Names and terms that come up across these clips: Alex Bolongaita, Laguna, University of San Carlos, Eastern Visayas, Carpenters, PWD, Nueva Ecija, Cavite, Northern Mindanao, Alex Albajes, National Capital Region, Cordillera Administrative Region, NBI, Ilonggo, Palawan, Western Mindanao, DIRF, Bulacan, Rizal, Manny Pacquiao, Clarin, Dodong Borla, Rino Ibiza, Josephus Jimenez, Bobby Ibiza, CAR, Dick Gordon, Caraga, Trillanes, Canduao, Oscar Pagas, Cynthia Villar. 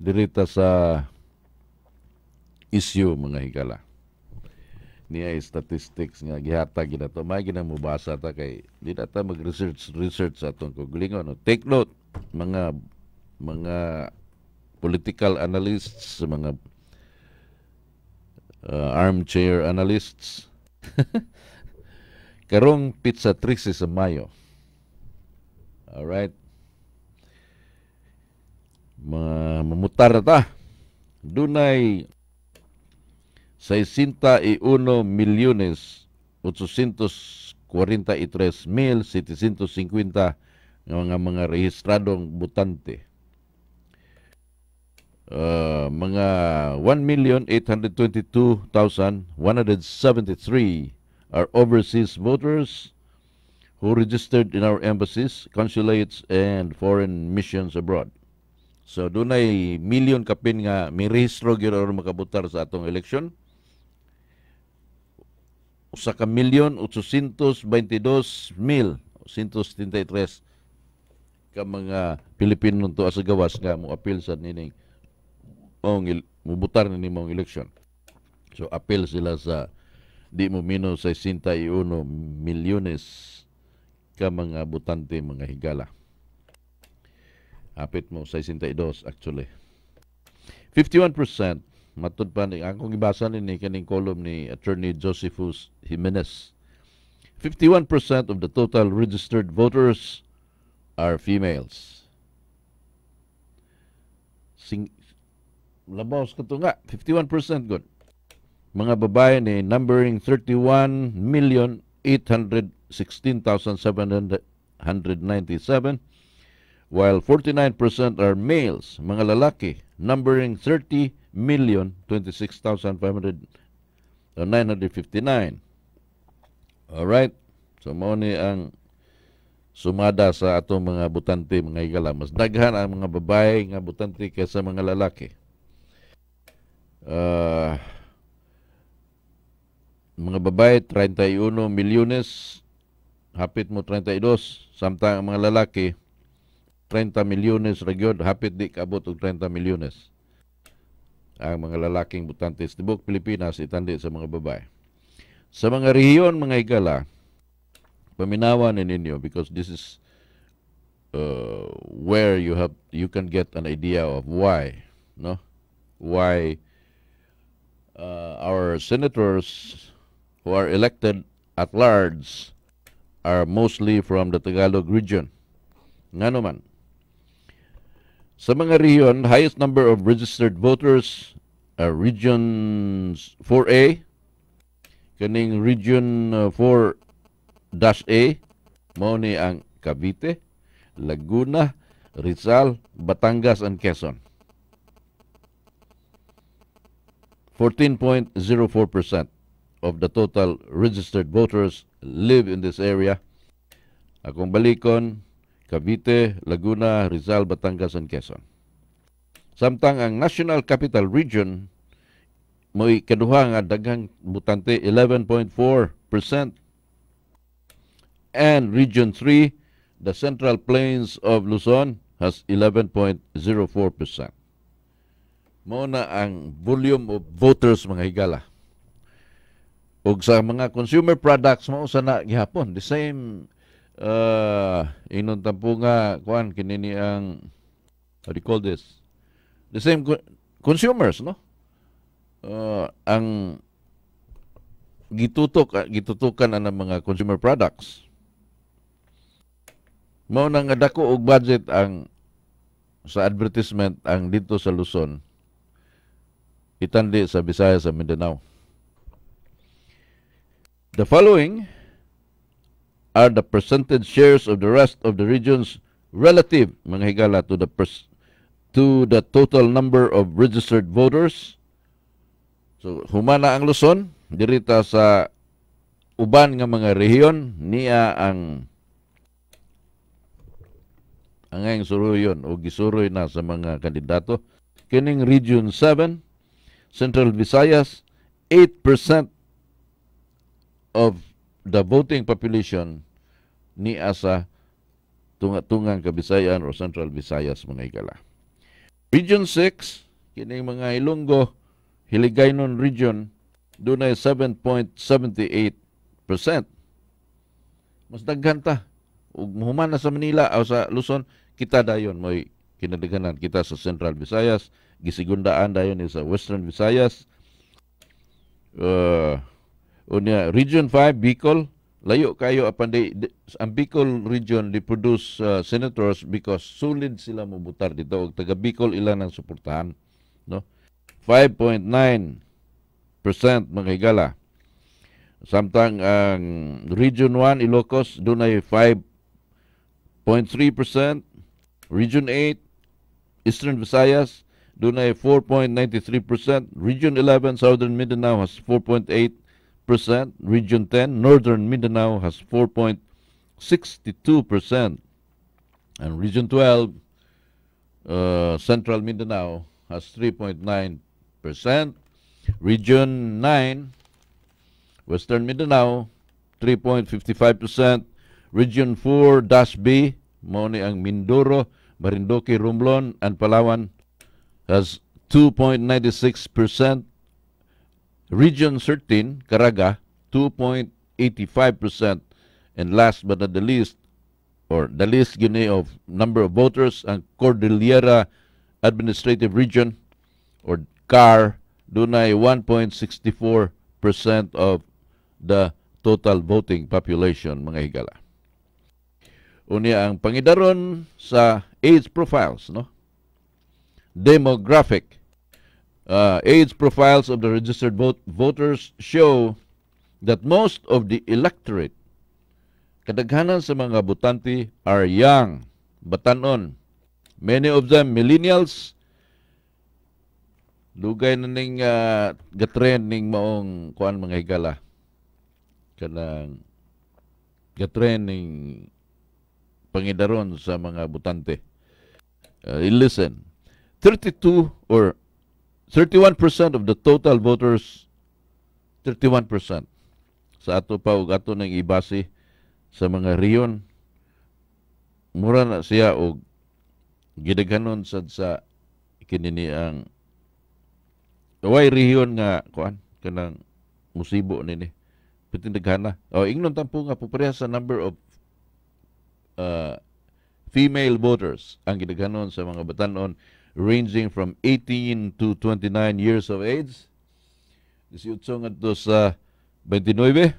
dirita sa issue mga higala. Niya statistics nga gihatag gina to. May ginamubasa ta kay di na ta mag-research sa atong kuglingon. No? Take note mga political analysts, mga armchair analysts. Karong pizza trixie sa Mayo. Alright. Mamutar na ta. Dunay 61,843,750 ng mga rehistradong butante. Mga 1,822,173 are overseas voters who registered in our embassies, consulates, and foreign missions abroad. So, dunay milyon kapin nga may rehistro gyud makabutar sa atong eleksyon. Usa ka milyon 822,133 ka mga Pilipino to sa gawas nga mo apil sa nining mubutar na ni mong eleksyon. So, apil sila sa di mo minus 61 milyones ka mga butante mga higala. Apit mo 62 actually. 51%. Matod pa ni, akong ibasa ni kaning column ni Attorney Josephus Jimenez. 51% of the total registered voters are females. Labaw sa ito nga, 51% good. Mga babae ni numbering 31,816,797 while 49% are males, mga lalaki, numbering 30,026,959. Alright. So, mao ni ang sumada sa atong mga butante, mga higala. Mas daghan ang mga babae nga butante kaysa mga lalaki. Mga babae, 31 milyones, hapit mo 32, samtang ang mga lalaki, 30 milyones ragyod, hapit di kaabot og 30 milyones. Ang mga lalaking butante sa tibok Pilipinas itandi sa mga babae. Sa mga rehiyon mga higala, paminawan ninyo because this is where you can get an idea of why, no? Why our senators who are elected at large are mostly from the Tagalog region. Nga naman. Sa mga rehiyon, highest number of registered voters are regions 4A, kaning region 4-A, mao ni ang Cavite, Laguna, Rizal, Batangas, and Quezon. 14.04% of the total registered voters live in this area. Akong balikon, Cavite, Laguna, Rizal, Batangas, and Quezon. Samtang ang National Capital Region, may kaduha nga daghang butante, 11.4%. And Region 3, the Central Plains of Luzon, has 11.04%. Mao na ang volume of voters, mga higala. Ug sa mga consumer products, mao sana gihapon. The same inon tampo nga kuan kinini ang how do you call this, the same consumers, no? Ang gitutukan ang mga consumer products, mao na nga dako og budget ang sa advertisement ang dito sa Luzon itandi sa Visayas sa Mindanao. The following are the percentage shares of the rest of the regions relative, mga higala, to the total number of registered voters. So, humana ang Luzon, dirita sa uban nga mga rehiyon, niya ang suruyon o gisuroy na sa mga kandidato. Kining Region 7, Central Visayas, 8% of the voting population ni asa tunga-tungang Kabisayan o Central Visayas, mga higala. Region 6, kini mga Ilonggo, Hiligaynon Region, doon ay 7.78%. Mas daghan ta. Human na sa Manila o sa Luzon, kita dayon mo'y kinadaganan kita sa Central Visayas, gisigundaan dayon sa Western Visayas. Unya, Region 5, Bicol, layo kayo apan ang Bicol Region they produce senators because solid sila mabutar dito. O taga Bicol ilan ang suportahan, no? 5.9% mga higala. Samtang ang Region 1, Ilocos, doon ay 5.3%. Region 8, Eastern Visayas, doon ay 4.93%. Region 11, Southern Mindanao, has 4.8%. Region 10, Northern Mindanao, has 4.62%. And Region 12, Central Mindanao, has 3.9%. Region 9, Western Mindanao, 3.55%. Region 4-B, mao ni ang Mindoro, Marinduque, Romblon, and Palawan, has 2.96%. Region 13, Caraga, 2.85%. And last but not the least, or the least gini of number of voters, ang Cordillera Administrative Region, or CAR, dunay 1.64% of the total voting population, mga higala. Unya ang pangidaron sa age profiles, no? Demographic. Age profiles of the registered voters show that most of the electorate, kadaghanan sa mga botante, are young, batanon. Many of them millennials. Dugay na ning gatrend ning maong kuan mga higala. Kanang gatrend ning pangidaron sa mga botante. Listen, 32 or 31% of the total voters, 31%. Sa ato pa og ato nang ibase sa mga riyon, mura na siya og gidaghanon sad sa kinini ang way riyon nga kuan kanang musibo nini. Pitindagana. O ingnon tampo nga pupareha sa number of female voters ang gidaghanon sa mga batanon, ranging from 18 to 29 years of age. 18 ngadto sa 29,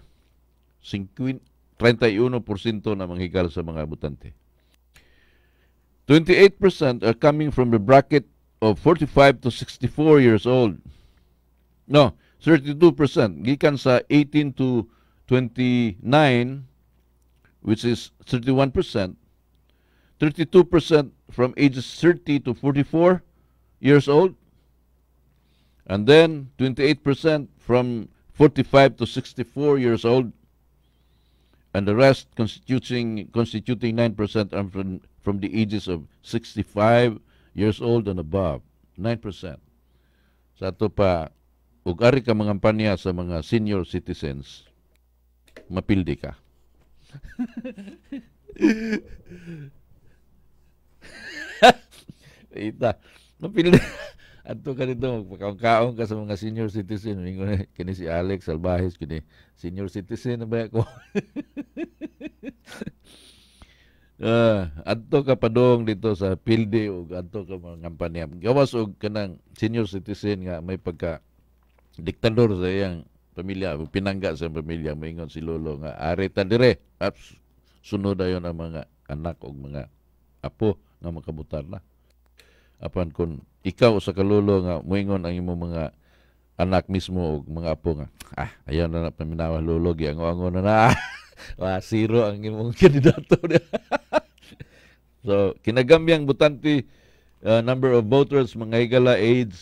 31% na manghigala sa mga botante. 28% are coming from the bracket of 45 to 64 years old. No, 32%. Gikan sa 18 to 29, which is 31%. 32% from ages 30 to 44 years old. And then 28% from 45 to 64 years old. And the rest constituting 9% are from the ages of 65 years old and above. 9%. Sa ato pa, ug ari ka mangampanya sa mga senior citizens, mapildi ka. Ita, napili adto kanito magkaon-kaon ka sa mga senior citizen. Mingon kini si Alex Albajes, kini senior citizen na ba ko. Adto ka padong dito sa pilde ug adto ka mga kampanya. Gawas og kanang senior citizen nga may pagka diktador sa iyang pamilya, pinangga sa pamilya. Mingon si lolo nga areta dire. Aps, sunod ayon ang mga anak og mga apo nga makabutar na. Apan kung ikaw sa kalolo nga moingon ang imo mga anak mismo o mga apo nga, ayaw na na paminawa lolo, giango-ango na na. Zero ang imong kandidato. So, kinagamyang butanti, number of voters, mga higala, age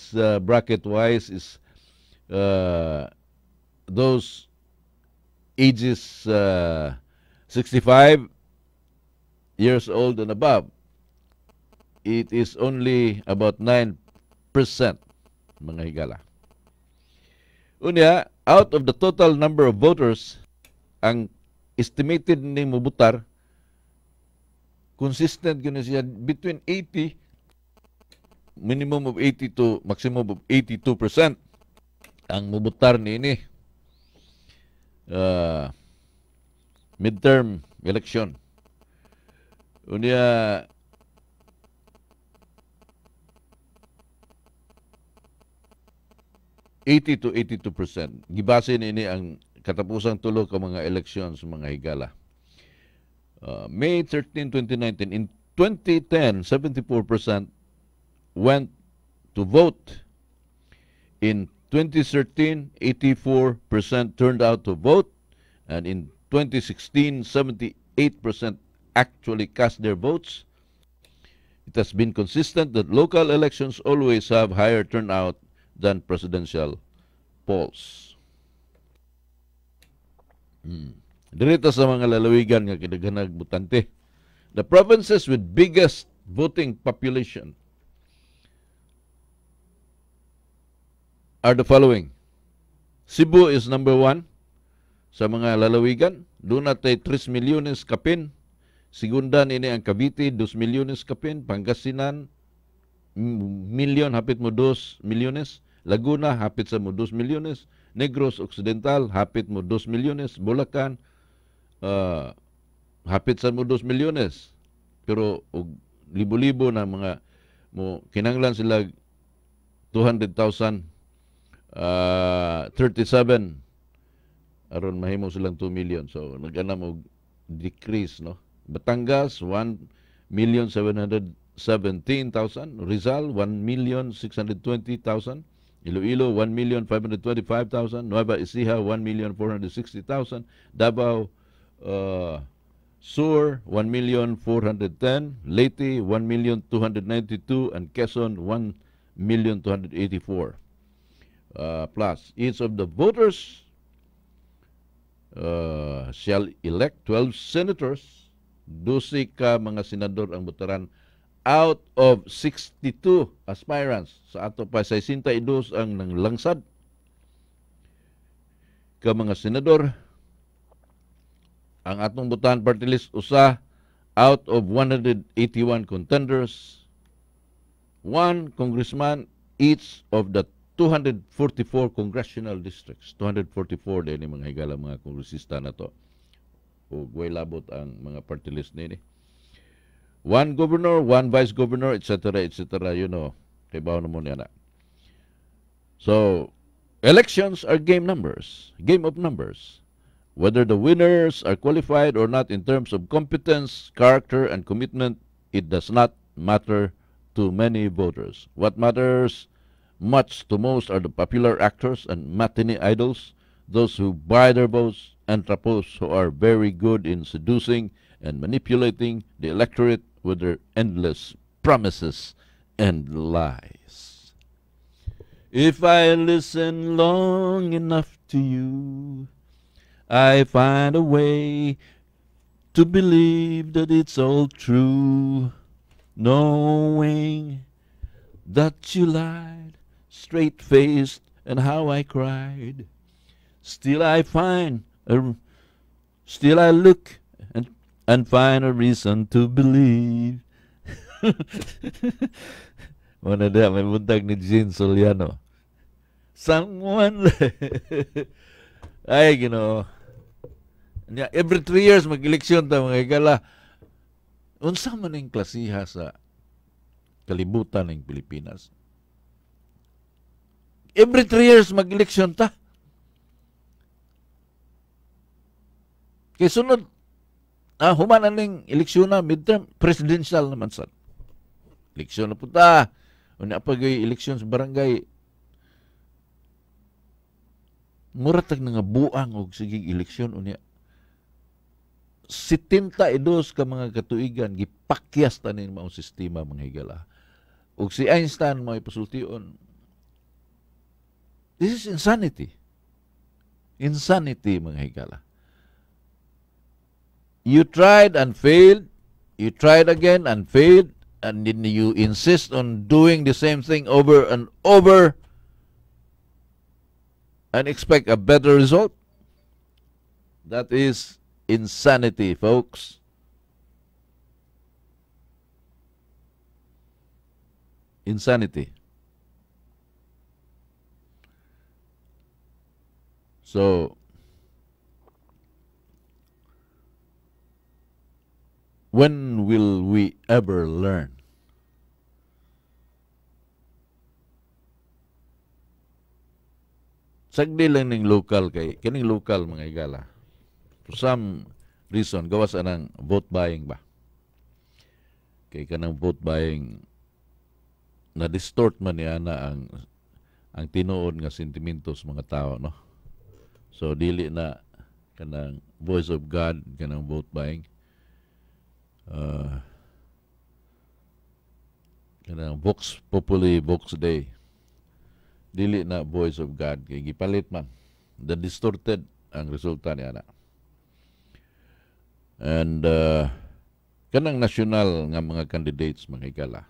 bracket-wise is those ages 65 years old and above. It is only about 9%, mga higala. Unya, out of the total number of voters, ang estimated ni mubutar, consistent yun siya between 80 minimum of 82, maximum of 82% ang mubutar ni ini midterm election. Unya eighty to 82%. Gibase ini ang katapusang tulo ka mga eleksyon sa mga higala. May 13, 2019, in 2010, 74% went to vote. In 2013, 84% turned out to vote. And in 2016, 78% actually cast their votes. It has been consistent that local elections always have higher turnout than presidential polls. Direta sa mga lalawigan nga kinaghanag butante. The provinces with biggest voting population are the following. Cebu is number 1 sa mga lalawigan. Doon natay 3 milyones kapin. Segundan ini ang Cavite, 2 milyones kapin. Pangasinan, milyon, hapit mo 2 milyones. Laguna, hapit sa mo 2 milyones. Negros Occidental, hapit mo 2 milyones. Bulacan, hapit sa mo 2 milyones. Pero libo-libo na mga mo kinanglan sila 200,000 37 aron mahimo silang 2 million. So nagana mo decrease, no. Batangas 1,717,000, Rizal 1,620,000, Iloilo 1,525,000, Nueva Ecija 1,460,000, Davao Sur 1,410,000, Leyte 1,292,000, and Quezon 1,284,000 plus. Each of the voters shall elect 12 senators, 12 ka mga senador ang botaran out of 62 aspirants. Sa ato pa 62 ang nanglangsad ka mga senador. Ang atong botahan party list usa out of 181 contenders, 1 congressman each of the 244 congressional districts. 244 din yung mga higala mga kongresista na to. O way labot ang mga party list nini. 1 governor, 1 vice governor, etc., etc., you know. Kaibaw na muna na. So, elections are game numbers, game of numbers. Whether the winners are qualified or not in terms of competence, character, and commitment, it does not matter to many voters. What matters much to most are the popular actors and matinee idols, those who buy their votes, and trappos who are very good in seducing and manipulating the electorate with their endless promises and lies. If I listen long enough to you, I find a way to believe that it's all true, knowing that you lied, straight-faced, and how I cried. Still I look and find a reason to believe. Muna na, may buntag ni Jean Soliano. Someone, ay, you know, every 3 years mag-eleksyon ta mga higala. Unsa man ang klasiha sa kalibutan ng Pilipinas? Every 3 years mag-eleksyon ta. Kaya sunod, humanan ng eleksyon na midterm, presidential naman sa eleksyon na puta. O na pag eleksyon sa barangay, muratag na nga buang o sige eleksyon. O niya, 72 ka mga katuigan, gipakyas tanin maong sistema mga higala. O si Einstein may pasultion, this is insanity. Insanity mga higala. You tried and failed, you tried again and failed, and then you insist on doing the same thing over and over and expect a better result. That is insanity, folks. insanity. So, when will we ever learn? Sagdi lang ng local kay, kining local mga igala. For some reason, gawas anang vote buying ba? Kay kanang vote buying na distort man niya na ang tinuod nga sentimentos mga tao, no? So dili na kanang voice of God, kanang vote buying. Kanang Vox Populi, Vox Dei. Dili na voice of God kay gipalit man the distorted ang resulta niya na. And kanang national nga mga candidates mga ikala,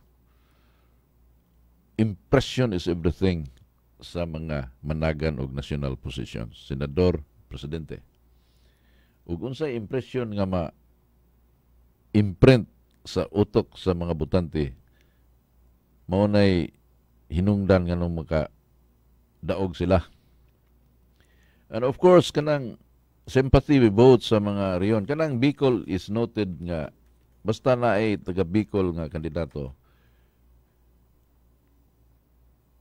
impression is everything sa mga managan og national positions, senador, presidente. Ug unsay impression nga ma-imprint sa utok sa mga botante, mao nay hinungdan nga nung maka daog sila. And of course, kanang sympathy vote sa mga riyon. Kanang Bicol is noted nga, basta na ay taga-Bicol nga kandidato,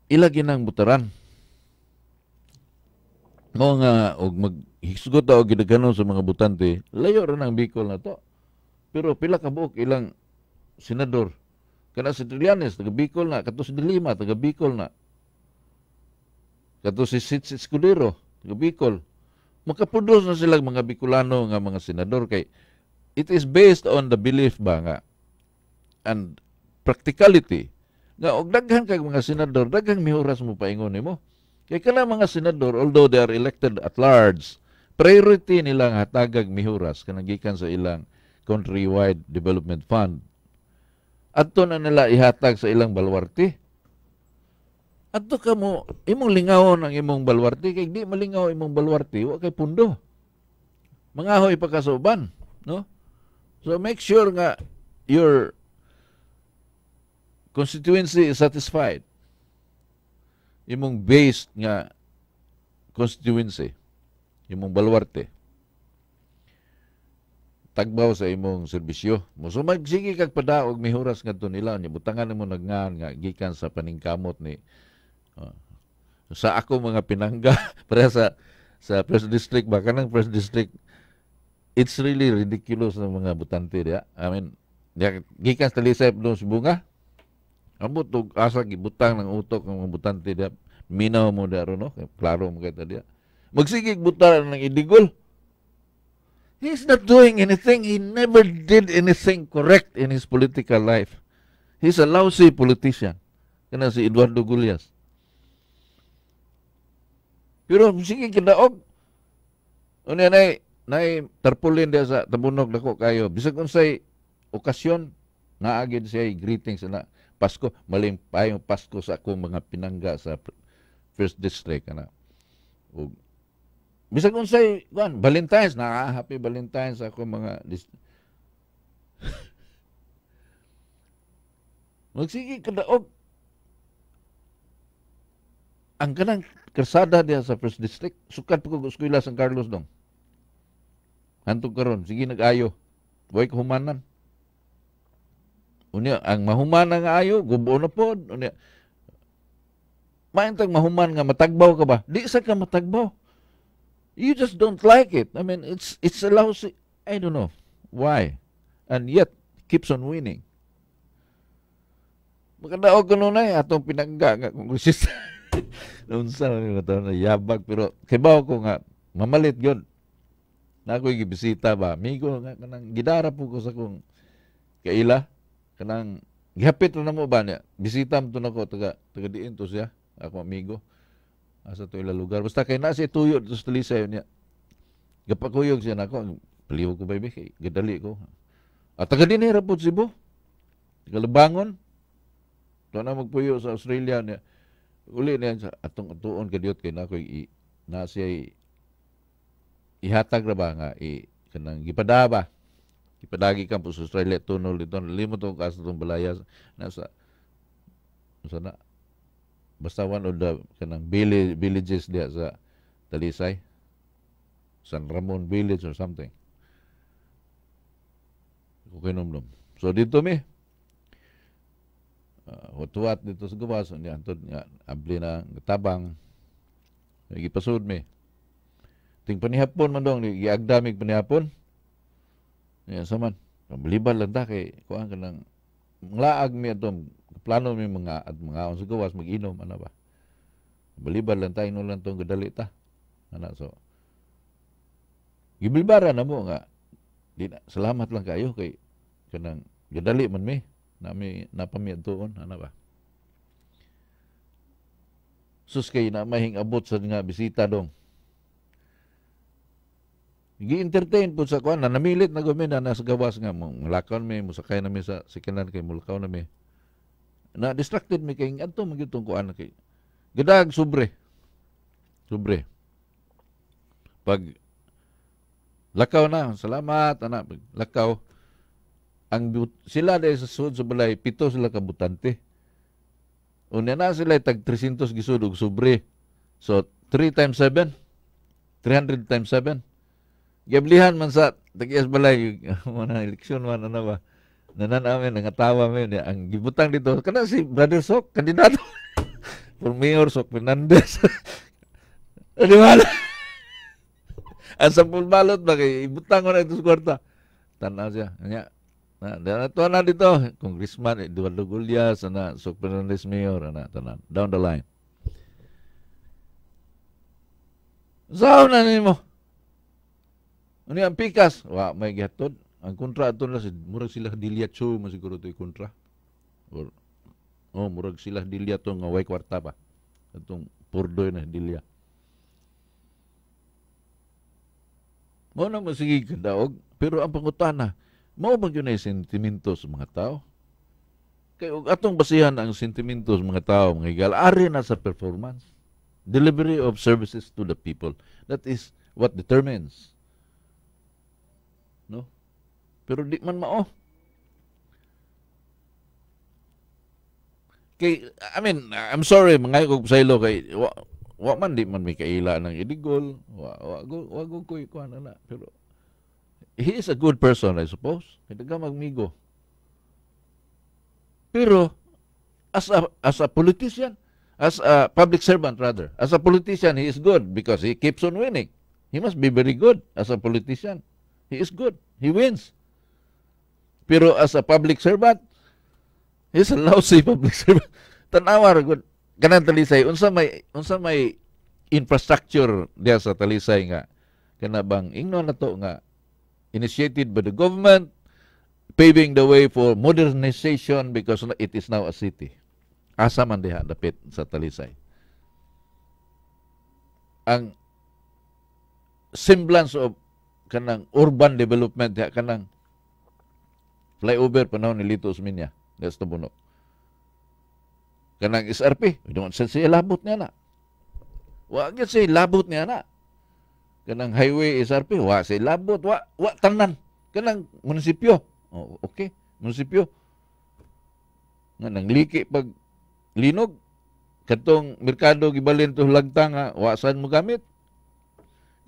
ilagin ang butaran. Mga nga, og maghisgot na o ginaganon sa mga butante, layo rin ang Bicol na to. Pero pila kabuok ilang senador. Kana si Trillanes, taga-Bicol na. Kato si Dilima, taga-Bicol na. Kato si Escudero, Bicol. Makaproduce na sila mga Bicolano nga mga senador kay it is based on the belief ba nga and practicality nga og daghan kag mga senador, daghang mihuras mo paingon nimo. Kay kana mga senador, although they are elected at large, priority nilang hatagag mihuras kanang gikan sa ilang countrywide development fund. Adto na nila ihatag sa ilang baluarte. Adto ka mo, imong lingawon ang imong baluarte, kay di malingaw imong baluarte, wa kay pundo. Mangahoy pa ka sa uban, no? So make sure nga your constituency is satisfied. Imong based nga constituency, imong baluarte. Tagbaw sa imong serbisyo. Musumag sige kag padaog mihuras ngadto nila, nya butangan nimo nagngan nga gikan sa paningkamot ni sa ako mga pinangga para sa first district ba kanang first district, it's really ridiculous ng mga butante dia. I mean gikan sa Talisay doon sa bunga ambot og asa gibutang ng utok ng mga butante dia, minaw mo daro, no? Klaro mo kay ta dia magsigig butan ng Idigol. He's not doing anything. He never did anything correct in his political life. He's a lousy politician. Kana si Eduardo Gulyas. Pero sige kinaog. Unya nay tarpulin dia sa tabunog dako kayo. Bisag unsay okasyon naagid siya greetings na Pasko, malimpayong Pasko sa akong mga pinangga sa First District kana. Ug bisag unsay kuan Valentines, happy Valentines ako mga magsige kadaog ang kanang kersada diha sa First District. Sukat ko eskwela San Carlos dong hantog karon sige nag-ayo way kahumanan. Unya ang mahuman nga ayo gubo na pod. Unya maintang mahuman nga matagbaw ka ba, di sa ka matagbaw. You just don't like it. I mean, it's a lousy. I don't know why, and yet keeps on winning. Magkadaog kuno na atong pinangga nga kongresista. Unsa man nga tawo na yabag pero kibaw ko nga mamalit gyud. Na ako'y gibisita ba, amigo nga kanang gidara po ko sa kong kaila kanang gihapit na mo ba niya. Bisita mo to nako taga diin to siya, ako amigo. Asa to ilang lugar. Basta kay na siya tuyo dito sa Talisay niya. Gapakuyog siya na ako. Paliwag ko, baby. Kay gadali ko. At taga din eh, rapot si Bo. Tagalabangon. Doon na magpuyo sa Australia niya. Uli niya. Atong tuon kadiyot kay na ako. Na siya ihatag na ba nga. Kanang gipada ba. Ipadagi ka po sa Australia. Tunol dito. Limot ko kasa itong balayas. Nasa sana basta one of the kanang villages diha sa Talisay, San Ramon village or something. Okay, nom-nom. So dito mi hutuat dito sa guwas niya antod nga abli na tabang gipasud mi ting panihapon man dong giagdamig panihapon niya saman balibal lang ta kay kuan kanang laag mi atom plano mi mga at mga sa guwas mag-inom ana ba balibal lang ta inon lang tong gadali ta ana so gibilbaran na mo nga di na, salamat lang kayo kay kanang gadali man mi nami napamiadtoon ana ba sus kay na mahing abot sa nga bisita dong gi-entertain po sa kuan na namilit na gumi na nasa gawas nga mulakaw mi musakay na mi sa sikilan kay mulakaw na mi na distracted mi kay adto magitong kuan kay gadag sobre pag lakaw na salamat ana pag lakaw ang sila dahil sa sud sa balay, 7 sila kabutante. Una na sila tag 300 gisud og sobre. So, 3 times 7, 300 times 7. Gablihan man sa tag-ias balay, mga eleksyon man, ano ba? Nanan amin, nangatawa man. Ang gibutang dito, kana si Brother Sok, kandidato. For Mayor Sok Fernandez. Di ba? Ang sampul balot ba? Ibutang ko na ito sa kwarta. Tanaw siya. Kanya, na tuan na dito, Congressman Eduardo Gulyas, Sok Fernandez Mayor, down the line. Sao na nimo? Ano yung pikas? Wa, may gihatod. Ang kontra ito na, murag sila dilyacho, masiguro ito yung kontra. O, murag sila dilyato nga way kwarta pa. Itong purdoy na dilya. Muna mo sige kadaog, pero ang pangutana, mao bang yun ay sentimento sa mga tao? Kaya atong basihan ang sentimento sa mga tao, mga higal, ari na sa performance. Delivery of services to the people. That is what determines. No? Pero di man mao. Kay, I mean, I'm sorry, mga ikog saylo, kay, wa man di man may kaila ng idigol, wa go koy ko na, pero, he is a good person, I suppose. Hindi ka magmigo. Pero, as a politician, as a public servant rather, as a politician, he is good because he keeps on winning. He must be very good as a politician. He is good. He wins. Pero as a public servant, he is a lousy public servant. Tanawar, good. Ganang Talisay, unsa may infrastructure diya sa Talisay nga, kanabang ingno na to nga, initiated by the government, paving the way for modernization because it is now a city. Asa man diha dapit sa Talisay. Ang semblance of kanang urban development diha kanang flyover panahon ni Lito Osminia, that's the bunok. Kanang SRP, we don't say labot niya na. Wa gyud say labot niya na. Kanang highway SRP, wa say labot, wa tanan. Kanang munisipyo. Oh, okay, munisipyo. Nga nang liki pag linog, katong merkado gibalin to lagtang nga, wa saan mo gamit.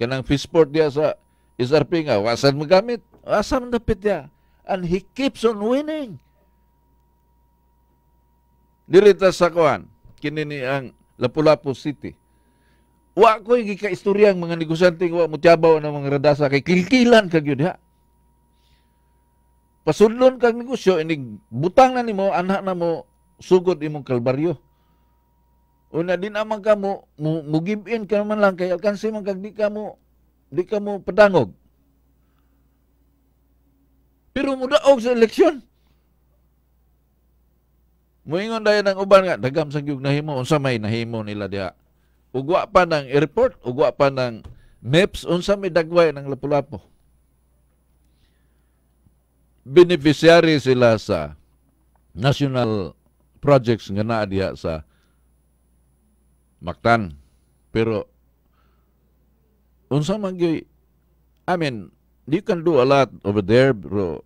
Kanang fishport dia sa SRP nga, wa saan mo gamit. Asa man dapit dia. And he keeps on winning. Dirita sa kuan, kini ni ang Lapu-Lapu City. Wa ko'y gika-istoryang mga negosyante wa mutyabaw ng mga radasa kay kilkilan kag yun ha. Pasudlon kag negosyo, inig butang na nimo, anak na mo, sugod imong kalbaryo. Una din amang ka mo, give in ka naman lang kay alkansi man kag di ka mo padangog. Pero mudaog sa eleksyon. Muingon dayon ang uban nga, dagam sa gyud nahimo, unsa may nahimo nila diha. Ugwa pa ng airport, ugwa pa ng MEPS, unsa may dagway ng Lapu-Lapu. Beneficiary sila sa national projects nga naa diha sa Mactan. Pero, unsa man gyud, I mean, you can do a lot over there, bro.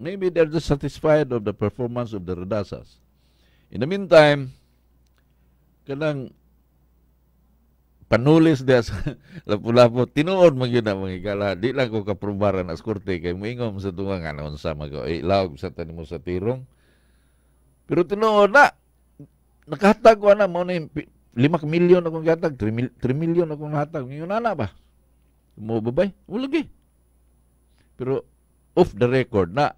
Maybe they're just satisfied of the performance of the radasas. In the meantime, kanang panulis dia sa Lapu-Lapu, tinuod magyud na mangigala. Di lang ko kaprumbaran as korte kay moingom sa tunga nga naon sa mag ilaw sa tanimo sa tirong. Pero tinuod na nakahatag ko na mo na 5 milyon akong gatag, 3 milyon akong hatag. Ngayon na ba? Mo babay, ulagi. Pero off the record na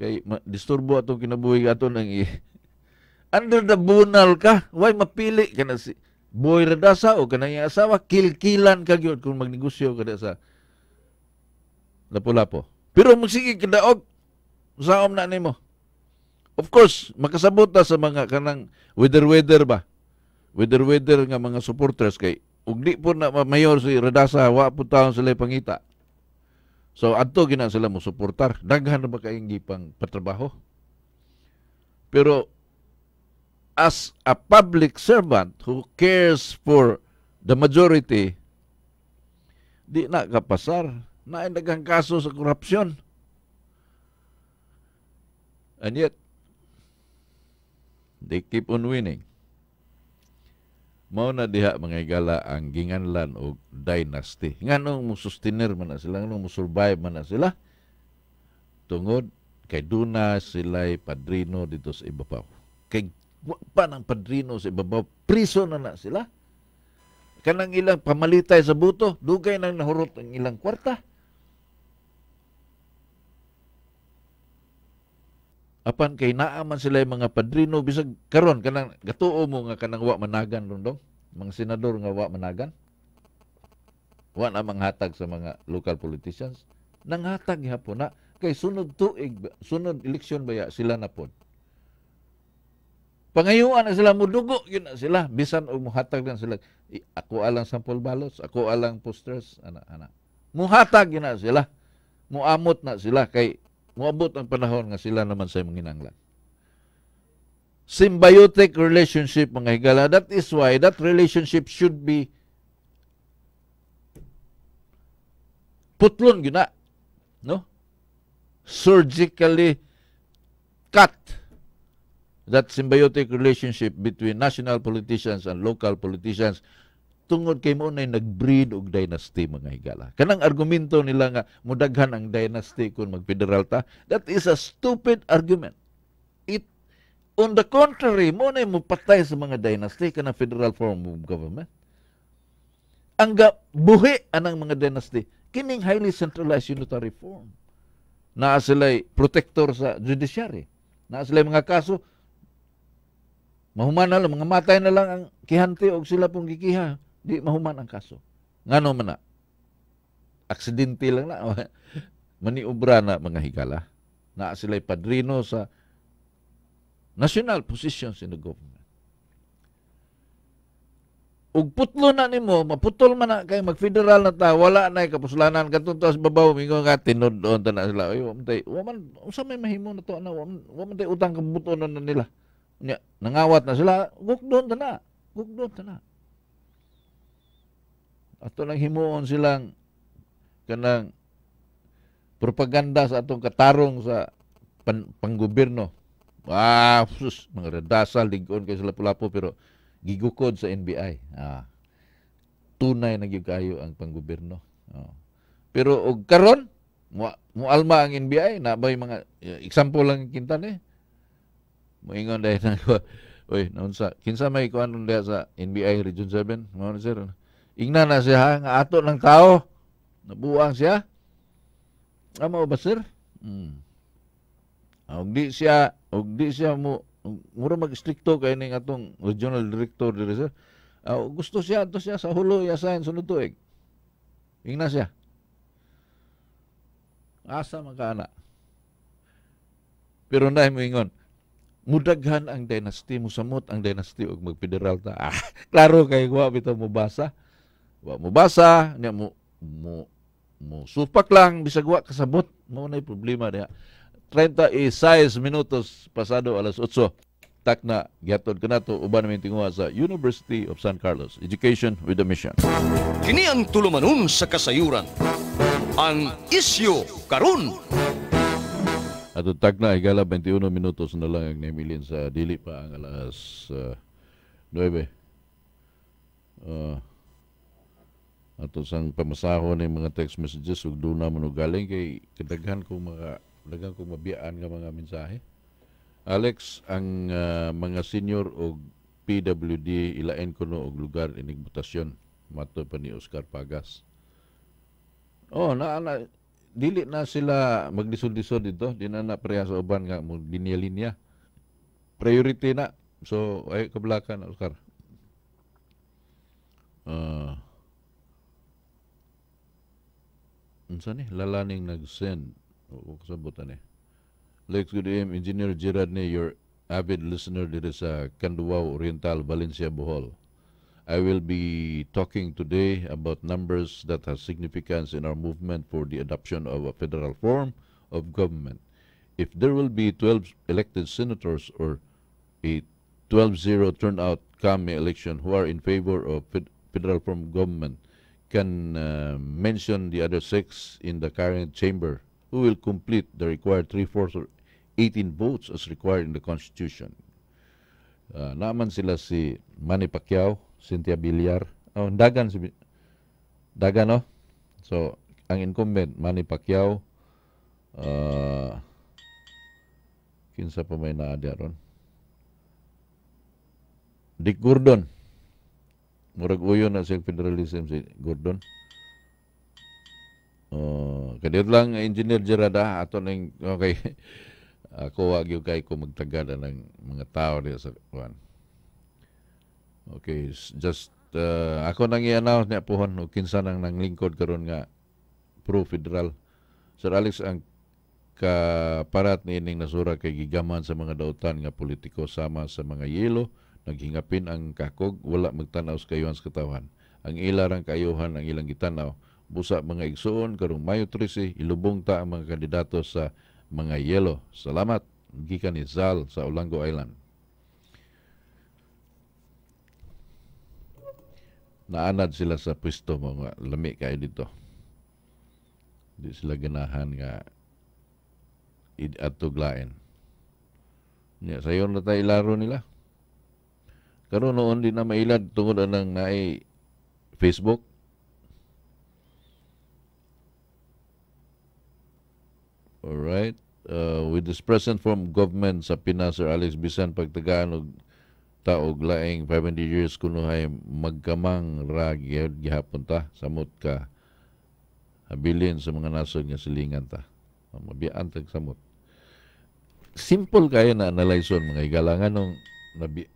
kay disturbo atong kinabuhi aton ang under the bunal ka, why mapili ka na si boy radasa o kanang iyang asawa, kilkilan ka gyud kung magnegosyo kada sa Lapu-Lapu. Pero magsige kadaog, usaom na nimo. Of course, makasabot ta sa mga kanang weather ba. Weather nga mga supporters kay ug di po na mayor si Radasa, wa po taon sila pangita. So adto gina sila mo suportar, daghan na ba kay gipang patrabaho. Pero as a public servant who cares for the majority, di na kapasar, naindagang kaso sa korupsyon. And yet, they keep on winning. Mao na diha manggala ang ginganlan o dynasty. Nganong musustiner man na sila, nganong musurvive man na sila, tungod kay duna sila'y padrino dito sa ibabaw. Kay pa ng padrino sa ibabaw, priso na na sila. Kanang ilang pamalitay sa buto, dugay nang nahurot ang ilang kwarta. Apan kay naaman sila yung mga padrino, bisag karon kanang gatuo mo nga kanang wa managan rondong, mga senador nga wa managan. Wa na manghatag sa mga local politicians, nanghatag hapon na kay sunod tuig, sunod eleksyon baya sila na pod. Pangayuan na sila, mudugo, yun na sila. Bisan o muhatag na sila. Ako alang sample ballots, ako alang posters, anak-anak. Muhatag yun na sila. Muamot na sila. Kay muabot ang panahon nga sila naman sa manginanglan. Symbiotic relationship, mga higala. That is why that relationship should be putlon yun na. No? Surgically cut. That symbiotic relationship between national politicians and local politicians, tungod kay mo na nag-breed og dynasty, mga higala. Kanang argumento nila nga mudaghan ang dynasty kung mag-federal ta, that is a stupid argument. It, on the contrary, mo na mupatay sa mga dynasty kanang federal form of government. Ang buhi anang mga dynasty, kining highly centralized unitary form. Naa sila'y protector sa judiciary. Naa sila'y mga kaso, mahuman na lang, mga matay na lang ang kihanti o sila pong gikiha. Di mahuman ang kaso. Ngano man na? Aksidente lang na. Maniubra na, mga higala. Na sila'y padrino sa national positions in the government. Ug putlo na nimo, maputol man na kay mag-federal na ta, wala na kapuslanan katunta sa babaw, mingo nga tinod-on ta na sila. Ay, waman, usa may mahimo na to, waman tayo utang kabutonan na nila. Nangawat na sila, gugdon ta na. Ato nang himuon silang kanang propaganda sa atong katarong sa panggobyerno. Ah, sus, mga Radasa, ligon kayo sa Lapu-Lapu, pero gigukod sa NBI. Ah, tunay na gikayo ang panggobyerno. Oh. Pero og karon, mualma ang NBI, nabay mga, example lang kintan eh. Moingon dahil na ko, oy, naunsa, kinsa may kuhan nun dahil sa NBI Region 7, mauna sir, ingnan na siya ha, nga ato ng tao, nabuang siya, ama ba sir? Og di siya mo, mura mag-strikto kayo ng atong regional director dito sir, gusto siya, ato siya, sa hulo, yasahin, sunod tuig, ingnan siya, asa magkaana. Pero na moingon, mudaghan ang dynasty, musamot ang dynasty og magfederal ta. Ah, klaro kay wa bitaw mobasa. Wa mobasa, nya mo supak lang bisag wa kasabot. Mao nay problema diha. 36 minutos pasado alas 8. Tak na gihatod kanato uban may tinguha sa University of San Carlos, Education with a Mission. Kini ang tulumanon sa kasayuran. Ang isyu karon. At tag na, igala 21 minutos na lang ang naimilin sa dili pa ang alas 9. Ato sang pamasahon ng mga text messages ug duna man og galing kay kadaghan ko mga daghang ko mabiyaan nga mga mensahe. Alex, ang mga senior og PWD ilain ko no og lugar ining botasyon. Mato pa ni Oscar Pagas. Oh, na dili na sila magdisod-disod dito. Di na napareha sa uban nga mo linya-linya. Priority na. So, ay kablakan, Oscar. Unsan ni? Lalaning nag-send. O kasabutan eh. Lex, good evening. Engineer Gerard ni, your avid listener dito sa Canduao Oriental, Valencia, Bohol. I will be talking today about numbers that has significance in our movement for the adoption of a federal form of government. If there will be 12 elected senators or a 12-0 turnout come election who are in favor of federal form of government, can mention the other 6 in the current chamber who will complete the required 3/4 or 18 votes as required in the Constitution. Naman sila si Manny Pacquiao, Cynthia Villar, oh, dagan si dagan, no? So, ang incumbent, Manny Pacquiao, kinsa pa may naadya ron? Dick Gordon. Murag uyo na siyang federalism si Gordon. Kadit lang, Engineer Gerard, ato nang, okay, ako wag yung kay ko magtagada ng mga tao diya sa kuan. Okay, just ako nang i-announce niya pohon o kinsa nang nanglingkod karon nga pro federal. Sir Alex, ang kaparat ni ining nasura kay gigaman sa mga dautan nga politiko sama sa mga yelo, naghingapin ang kakog, wala magtanaw sa kayuhan sa katawan. Ang ilarang kayuhan ang ilang gitanaw, busa mga igsoon karong Mayo 13 ilubong ta ang mga kandidato sa mga yelo. Salamat, gikan ni Rizal sa Olango Island. Naanad sila sa pwesto, mga lami kayo dito. Di sila ganahan nga atuglain. Yeah, sayon na tayo ilaro nila. Karon noon din na mailad tungod anang naay Facebook. Alright. With this present form of government sa Pinas, Sir Alex, bisan pagtagaan og taog laing 500 years kunuhay magkamang ragyod gihapon ta samot ka habilin sa mga nasod nga silingan ta mabian tag samot. Simple kayo na analyson mga igalangan nung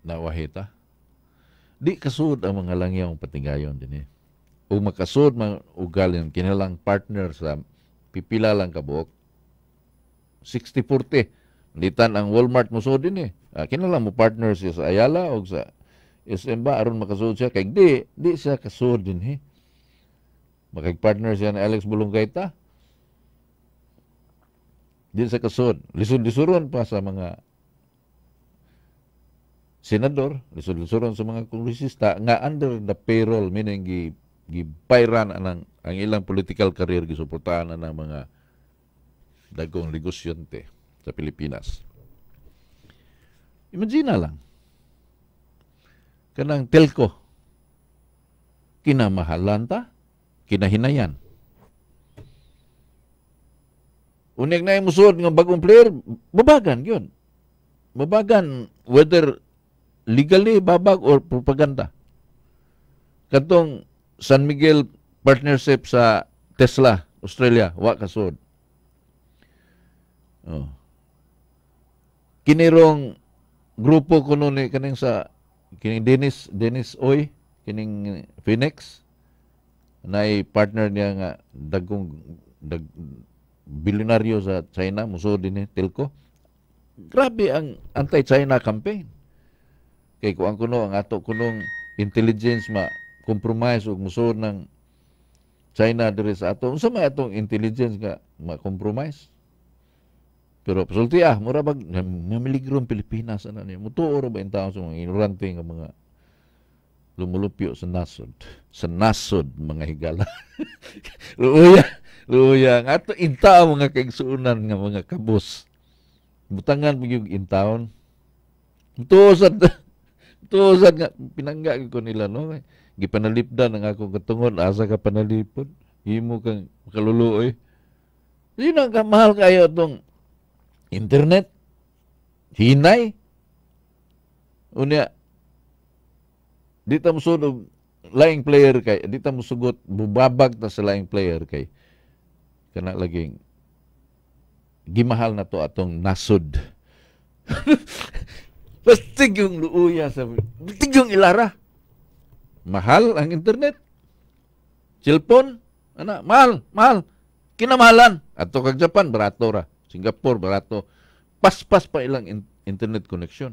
nawahita. Di kasud ang mga langyang patingayon din eh. O makasud mga ugalin kinalang partner sa pipila lang kabuok 60-40. Litan ang Walmart mo so din eh. Kinalang mo partner siya sa Ayala o sa SM ba? Aron makasood siya. Kaya di siya kasood din eh. Makag-partner siya na Alex Bulungkaita. Di siya kasood. Lisod-lisuron pa sa mga senador. Lisod-lisuron sa mga kongresista nga under the payroll. Meaning, gipairan ang ilang political career gisuportaan na ng mga dagong negosyante sa Pilipinas. Imagine lang. Kanang telco. Kinamahalan ta, kinahinayan. Unig na yung musod ng bagong player, babagan yun. Babagan whether legally babag or propaganda. Katong San Miguel partnership sa Tesla, Australia, wakasod. Oh. Kinirong grupo kuno ni kaning sa kining Dennis Oy, kining Phoenix na partner niya nga dagong bilyonaryo sa China musod din ni telco. Grabe ang anti-China campaign. Kay kuan kuno ang ato kunong intelligence ma compromise ug musod ng China diri sa ato. Unsa may atong intelligence nga ma compromise? Pero pasulti mura bag namiligro ang Pilipinas ano niya. Mutuoro ba yung tao sa mga ignorante ng mga lumulupyo sa nasod. Sa nasod, mga higala. Luya. Nga ito, intaon mga kaigsuunan ng mga kabos. Butangan mo yung intaon. Mutuoro sa Tuo sad nga pinangga ko nila no. Gipanalipdan ang ako katungod asa ka panalipod. Himo kang kaluluoy. Dili na ka mahal kayo tong internet. Hinay. Unya di ta musud laing player kay di ta musugot bubabag ta sa laing player kay kana laging gimahal na to atong nasud. Bastig yung luuya sa bastig yung ilara. Mahal ang internet. Cellphone, ana, mahal, mahal. Kinamahalan. Ato kag Japan barato ra, Singapore barato. Paspas pa ilang internet connection.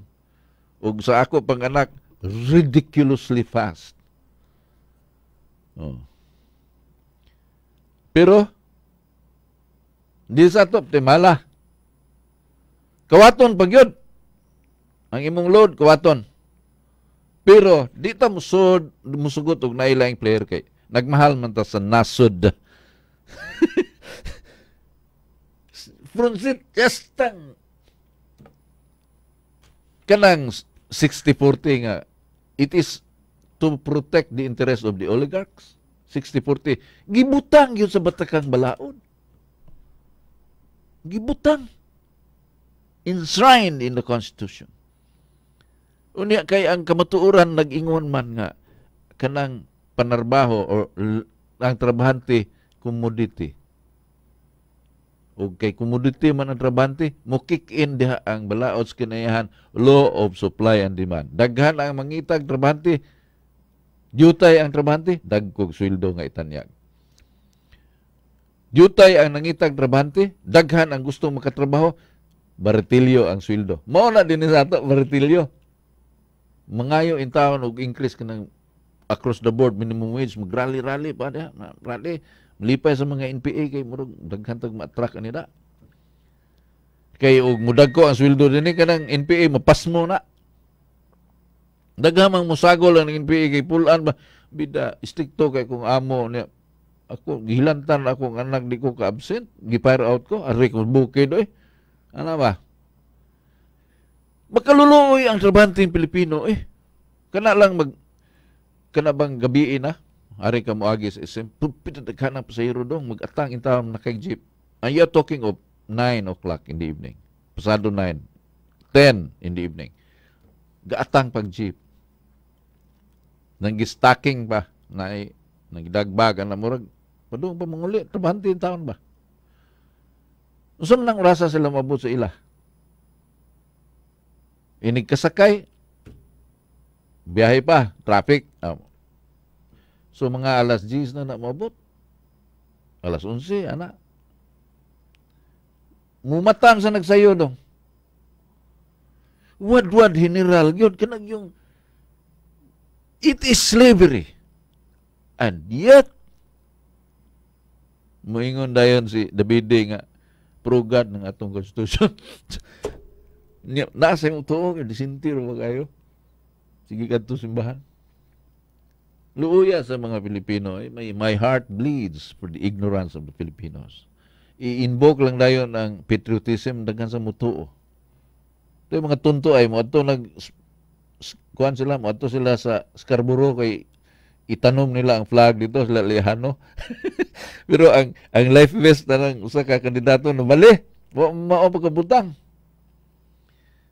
Ug sa ako pang anak, ridiculously fast. Oh. Pero di sa to optimala. Kawaton pagyod. Ang imong load kawaton. Pero di ta musugot og nailaing player kay nagmahal man ta sa nasod. Frunsit kastang kanang 60-40 nga it is to protect the interest of the oligarchs. 60-40 gibutang yun sa batakang balaod. Gibutang enshrined in the Constitution. Unya kay ang kamatuoran nag-ingon man nga kanang panarbaho o ang trabahante commodity. Ug kay commodity man ang trabahante, mo kick in diha ang balaod sa kinayahan law of supply and demand. Daghan ang mangitag trabahante, dutay ang trabahante, dagkog sweldo nga itanyag. Dutay ang nangitag trabahante, daghan ang gustong makatrabaho, baritilyo ang sweldo. Mao na din sa ato baritilyo. Mangayo in town og increase kanang across the board minimum wage magrally-rally pa diha rally malipay sa mga NPA kay murag daghan tag ma-attract anida kay og mudagko ang sweldo dinhi kanang NPA mapasmo na daghan mang musagol ang NPA kay pulan ba bida stricto kay kung amo niya ako gihilantan akong anak di ko ka absent gi-fire out ko ari ko bukid oy ana ba. Makaluluoy ang trabahanteng Pilipino eh. Kana lang kana bang gabi na, ari ka moagi sa SM, pitataghanang pasahero dong, mag-atang intawang nakagjip. And you're talking of 9 o'clock in the evening. Pasado 9, 10 in the evening. Gaatang pag-jeep. Nang-stacking pa, nagdagbagan na murag, padung pa manguli, trabahanteng taon ba? Usan lang rasa sila mabot sa ila. Inig kasakay, biyahe pa, traffic. So mga alas 10 na mabot. Alas 11, ana. Mumatang sa nagsayo dong. Wad-wad, general, yun, kanag yung, it is slavery. And yet, muingon dayon si Davide nga, pro-God ng atong Constitution. Nasa yung tuong, disintir mo kayo. Sige ka simbahan. Luuya sa mga Pilipino, eh, my heart bleeds for the ignorance of the Filipinos. I-invoke lang dayon ang patriotism daghan sa mutuo. Ito yung mga tunto ay mo. Ito kuhan sila mo. Ito sila sa Scarborough kay itanom nila ang flag dito. Sila lehano. Pero ang life vest na ng usa ka kandidato na mali. Mao pagkabutang.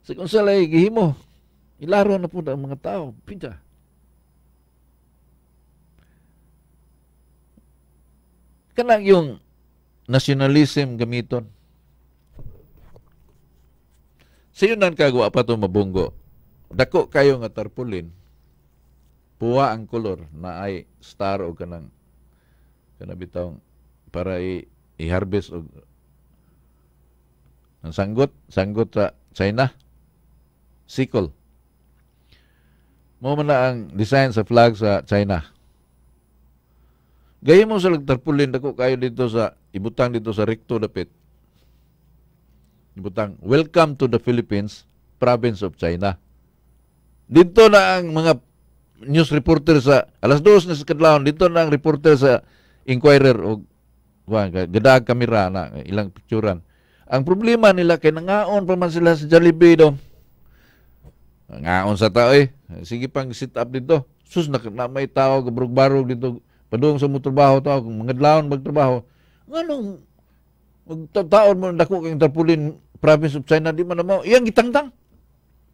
Sa kung salay, gihimo, ilaro na po ang mga tao. Pinta. Kanang yung nationalism gamiton. Sa yun ang kagawa pa itong mabunggo. Dako kayo nga tarpulin, puwa ang kolor na ay star o kanang kanabitawang para i-harvest o ang sanggot sa China. Sikol. Mo man na ang design sa flag sa China. Gaya mo sa lagtarpulin, dako kayo dito sa, ibutang dito sa Recto Dapit. Ibutang, welcome to the Philippines, province of China. Dito na ang mga news reporter sa, alas 2 na sa kadlawon, dito na ang reporter sa Inquirer o gadaag kamera na ilang picturan. Ang problema nila kay nangaon pa man sila sa Jollibee do. Nangaon sa tao eh. sige pang sit up dito. Sus, na may tao, kabarog-barog dito. Padung sa mga trabaho tao, mga laon magtrabaho. Anong magtataon mo na dako kayong tarpulin province of China, di man na mo. Iyang gitangtang.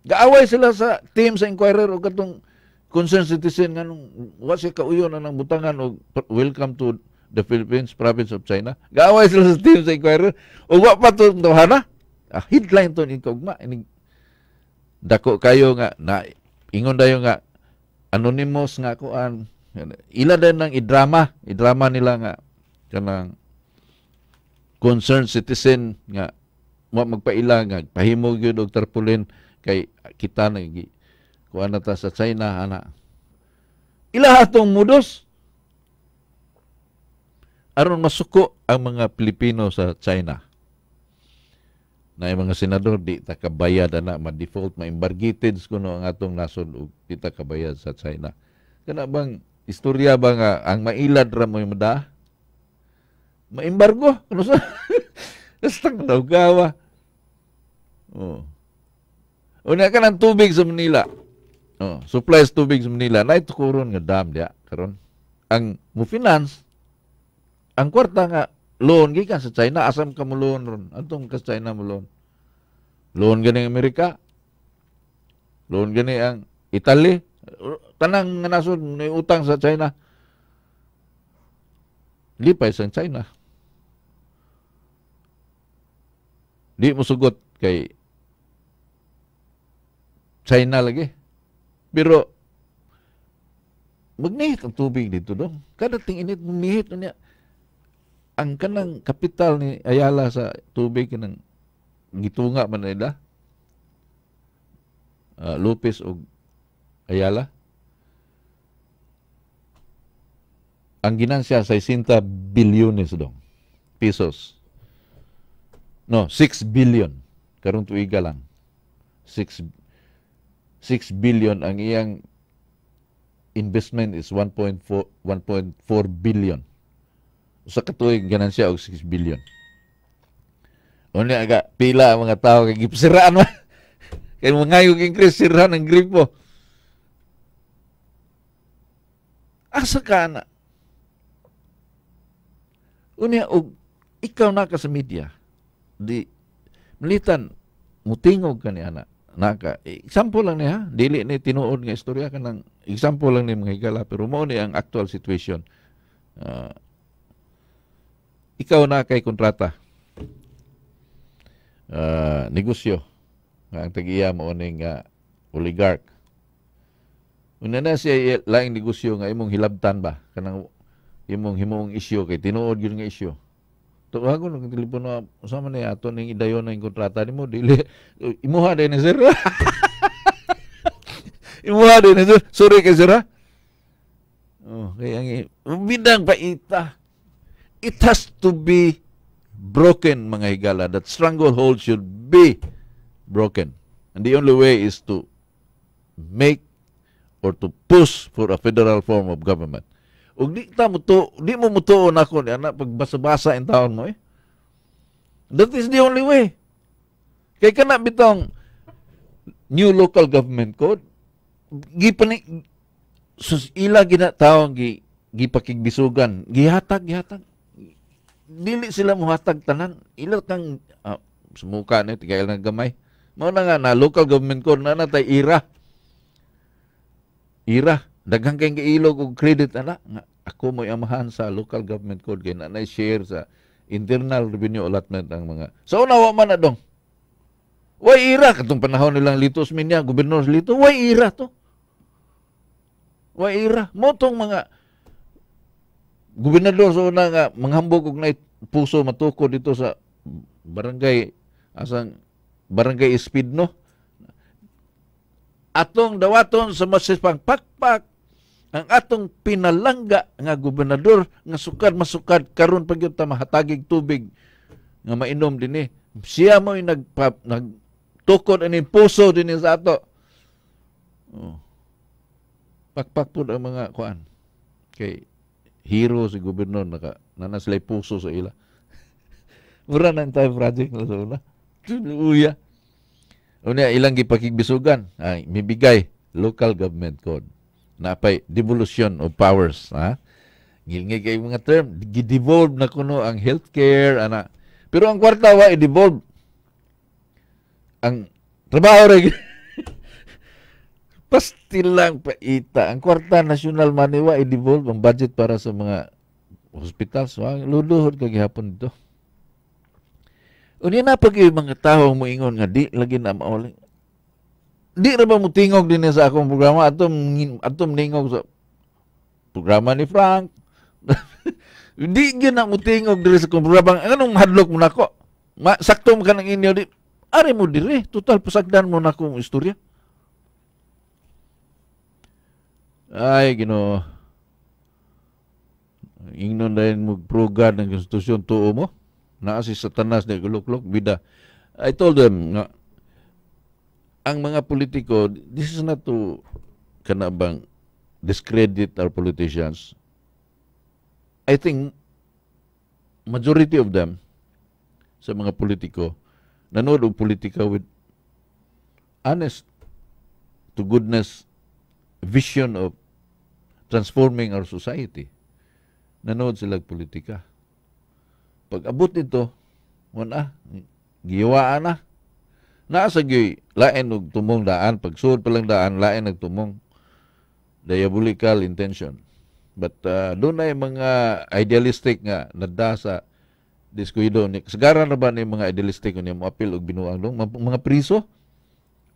Gaaway sila sa team sa inquirer o katong concerned citizen nga nung wasi kauyon na ng butangan o welcome to the Philippines, province of China. Gaaway sila sa team sa inquirer. O wak pa ito, tawhana. Ah, headline ito, inkaugma. Dako kayo nga, na ingon dayo nga, anonymous nga kuan. Ila din ng idrama. Idrama nila nga, kanang concerned citizen nga, magpaila nga, pahimog yun o tarpulin kay kita na kuan na ta sa China, ana. Ila atong mudos. Aron masuko ang mga Pilipino sa China. Na yung mga senador, di takabayad na ma-default, ma-embargated kuno ang atong nasod o di takabayad sa China. Kana bang, istorya ba nga, ang mailad ra mo yung mada? Ma-embargo? Ano sa? Nastang nagawa. Oh. Una ka ng tubig sa Manila. Oh, supplies tubig sa Manila. Naitukuron nga dam dia. Karon ang mo-finance, ang kwarta nga, loan gikan sa China, asam ka mo loan ron. Antong ka sa China mo loan. Loan gani ang Amerika. Loan gani ang Italy. Tanang nga nasod may utang sa China. Lipay sa China. Di mo sugot kay China lagi. Pero magnihit ang tubig dito dong. Kadating init, magnihit na niya. Ang kanang kapital ni Ayala sa tubig kanang gitunga man nila Lopez o Ayala ang ginansya sa 60 bilyones dong pesos. No, 6 billion karong tuiga lang. 6 billion ang iyang investment is 1.4 billion. Sa katuig ganan siya og 6 billion. Oni aga pila ang mga tao kay gipsiraan man. Kay mangayo kay Chris sirhan ang gripo. Asa ka na? Unya og ikaw na ka sa media. Di militan mutingog ka ni ana. Naka example lang niya, dili ni tinuod nga istorya kanang example lang ni mga higala pero mao ni ang actual situation. Ikaw na kay kontrata. Negosyo. Ang tag-iya mo ning oligarch. Una na siya laing negosyo nga imong hilabtan ba? Kanang imong himuong isyo kay tinuod yun nga isyo. Tuwagon ng telepono sama ni ato ning idayon na yung kontrata nimo dili imuha din sir. Imuha din sir. Sorry kay sir. Oh, kay ang bidang paita. It has to be broken, mga higala. That stranglehold should be broken. And the only way is to make or to push for a federal form of government. Ug di mo mutuon ako ni anak pagbasa-basa in taon mo eh. That is the only way. Kaya ka na bitong new local government code, ila ginataong gipakigbisugan, gihatag. Dili sila muhatag tanan ila kang sumuka ni tigail ng gamay mao na nga na local government ko na natay ira daghang kay giilog og credit ana nga ako moy amahan sa local government code kay na share sa internal revenue allotment ang mga so nawa man na dong way ira katong panahon nilang litos minya gobernador lito way ira mo tong mga gobernador so na nga manghambog og nay puso matukod dito sa barangay asang barangay speed no atong dawaton sa masipang pakpak ang atong pinalangga nga gobernador nga sukad karon pagyud ta mahatagig tubig nga mainom dinhi siya moy nagtukod ani puso dinhi sa ato oh. Pakpak pud ang mga kuan kay hero si gobernador na naslay puso sa ila. Mura na tayo project na sa una. Uya. Unya, ilang gipakigbisugan. Ay, mibigay. Local Government Code. Napay, devolution of powers. Ngilingay kayo mga term. Gidevolve na kuno ang healthcare, ana. Pero ang kwarta wa, i-devolve. Ang trabaho rin. Pastil lang paita. Ang kwarta, national money wa, i-devolve ang budget para sa mga hospitals. Luluhod kagihapon dito. Unya na pag yung mga tao moingon nga di lagi na mauling. Di na ba mo tingog din sa akong programa? Atong ningog sa programa ni Frank. Di yun na mo tingog din sa akong programa. Anong hadlok mo na ko? Sakto mo ka ng inyo di. Ari mo diri. Total, pasagdan mo na akong istorya. Ay, Ginoo. Ingnon na yun mag-progad ng konstitusyon. Tuo mo. Naa si Satanas na guluklok, bida. I told them, ang mga politiko, this is not to, kanabang, discredit our politicians. I think, majority of them, sa mga politiko, nanood ang politika with honest to goodness vision of transforming our society. Nanood sila politika. Pag abot nito, muna, giwaan na. Naasagyoy, lain nagtumong daan. Pag suod palang daan, lain nagtumong diabolical intention. But doon ay mga idealistic nga, nadasa, diskuido. Sagaran na ba na mga idealistic kung yung maapil o binuang doon? Mga priso?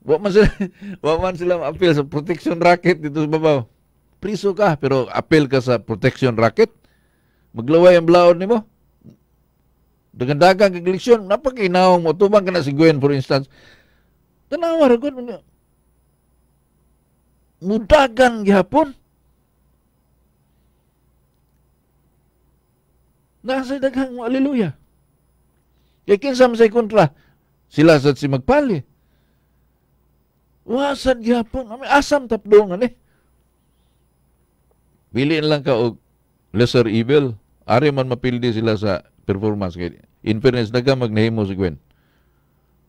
Waman sila maapil sa protection racket dito sa babaw. Priso ka, pero apil ka sa protection racket? Maglaway ang blaon ni mo? Dagandagang eleksyon, napakinaong mo, tumang ka na si Gwen, for instance, tanawar ko, mudagan gihapon. Nasa dagang mo, aleluya. Kaya kinsam sa'y kontra, sila sa't si Magpali. Wasad gihapon, asam tapdongan eh. Piliin lang ka o lesser evil, ari man mapildi sila sa performance kay in fairness daga magnahimo si Gwen.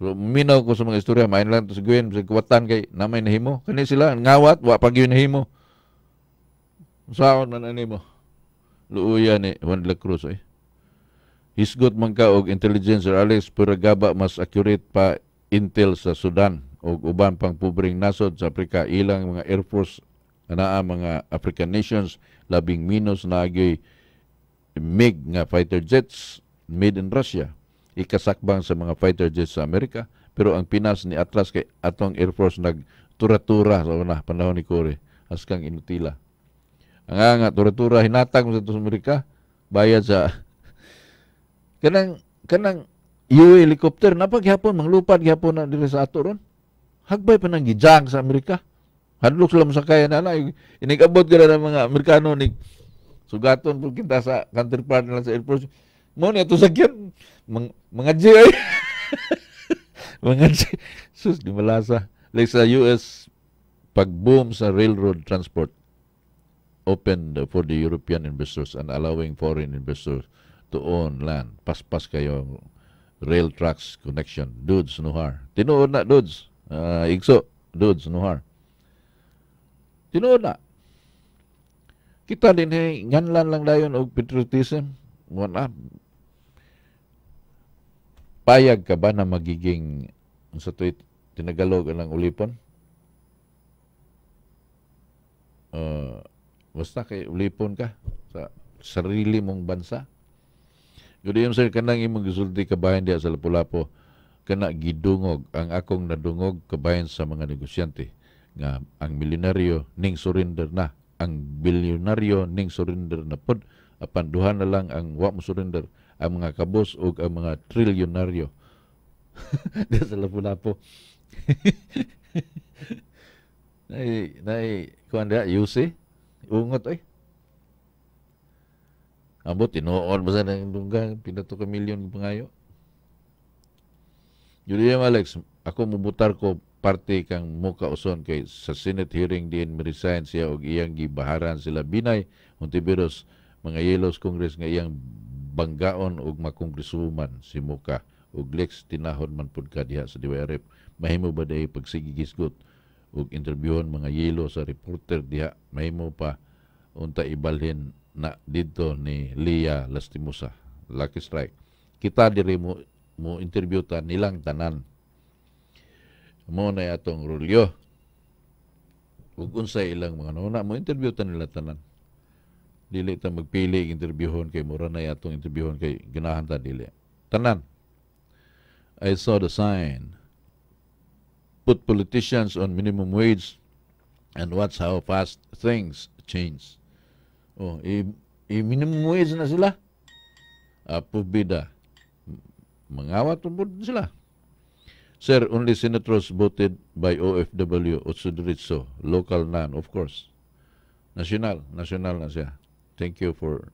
So minaw ko sa mga istorya main lang to si Gwen sa kuwatan kay namay nahimo kani sila ngawat wa pagyon nahimo. Saon man animo. Luuya ni Juan de la Cruz eh. Hisgot man ka og intelligence or Alex pero gaba mas accurate pa intel sa Sudan og uban pang pobreng nasod sa Africa ilang mga Air Force anaa mga African nations labing minus na agyoy MiG nga fighter jets made in Russia, ikasakbang sa mga fighter jets sa Amerika, pero ang Pinas ni Atlas kay atong Air Force nagtura-tura sa una, panahon ni Kore, askang inutila. Ang nga, tura-tura, hinatag mo sa Amerika, bayad sa kanang UA helicopter, napaghihapon, manglupad gihapon na dire sa ato ron, hagbay pa nang gijang sa Amerika. Hadlok sila mo sa kaya na, inigabot ka na ng mga Amerikano, sugaton po kita sa counterpart nila sa Air Force. Muna ito sakyan. Mga G ay. Mga G. Sus, di malasa. Like sa US, pag-boom sa railroad transport opened for the European investors and allowing foreign investors to own land. Pas-pas kayo rail tracks connection. Dudes, nuhar. Tinuod na, dudes. Igso, dudes, nuhar. Tinuod na. Kita din, hey, nganlan lang dayon o patriotism. Wala. Payag ka ba na magiging sa tuwit, tinagalog ng ulipon? Basta kay ulipon ka sa sarili mong bansa. Ganoon sir, kanang imong gisulti kabahin diya sa Lapu-Lapu, kana gidungog, ang akong nadungog kabahin sa mga negosyante, nga ang milyonaryo ning surrender na. Ang bilyonaryo ning surrender na pod, apan duha na lang ang wa mo surrender, ang mga kabos o ang mga trilyonaryo. Diyan sa Lapu-Lapu. Kuhan diya, Yuse, ungot eh. Ambot, tinuon ba sa nang dunggang, pinato ka milyon pangayo. Julian Alex, ako mubutar ko, parte kang muka uson kay sa Senate hearing din mi-resign siya og iyang gibaharan sila Binay Hontiveros mga yelos Congress nga iyang banggaon og makongresuman si muka og Lex tinahod man pud ka diha sa DIRF mahimo ba day pagsigigisgot ug interbyuhon mga yelo sa reporter diha mahimo pa unta ibalhin na dito ni Lia Lastimosa. Lucky strike. Kita diri mo interview ta nilang tanan. Mo na atong rulyo. Ug unsay ilang mga nuna mo interview ta nila tanan. Dili ta magpili interviewon kay mura na atong interviewon kay ganahan ta dili. Tanan. I saw the sign. Put politicians on minimum wage and watch how fast things change. Oh, minimum wage na sila. Apubida. Mangawat po sila. Sir, only senators voted by OFW, Otsudiritso, local none, of course. National, national na siya. Thank you for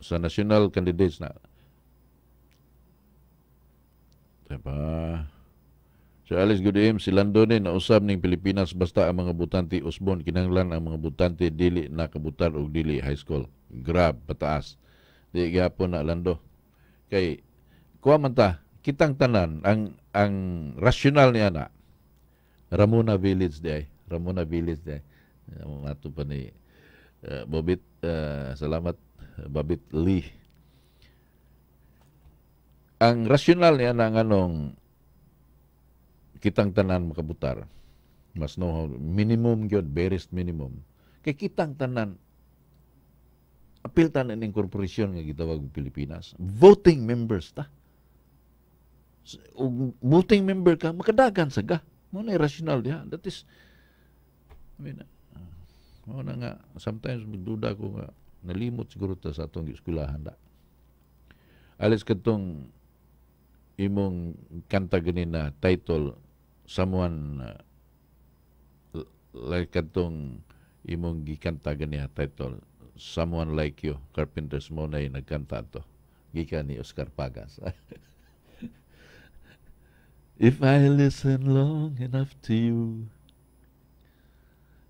sa national candidates na. Diba? So, Alice, good evening. Si Landonin, nausab ng Pilipinas, basta ang mga butante usbon, kinanglan ang mga butante, dili nakabutan o dili high school. Grab, pataas. Di gihapon na, Lando. Kay, kuha man ta, kitang tanan, ang rational niya na, Ramona Village di ay. Ramona Village di ay. Mato pa ni Bobit, salamat, Bobit Lee. Ang rational niya na nganong kitang tanan makabutar. Mas no how minimum gyud, barest minimum. Kay kitang tanan apil tanan ning korporasyon nga gitawag Pilipinas. Voting members ta. O voting member ka makadagan saga. Mo na rational diha. That is mo na nga sometimes magduda ko nga nalimot siguro ta sa atong eskwelahan da. Alis katong imong kanta ganin na title someone like katong imong gikanta ganin na title someone like you Carpenters mo na nagkanta to gikan ni Oscar Pagas. If I listen long enough to you.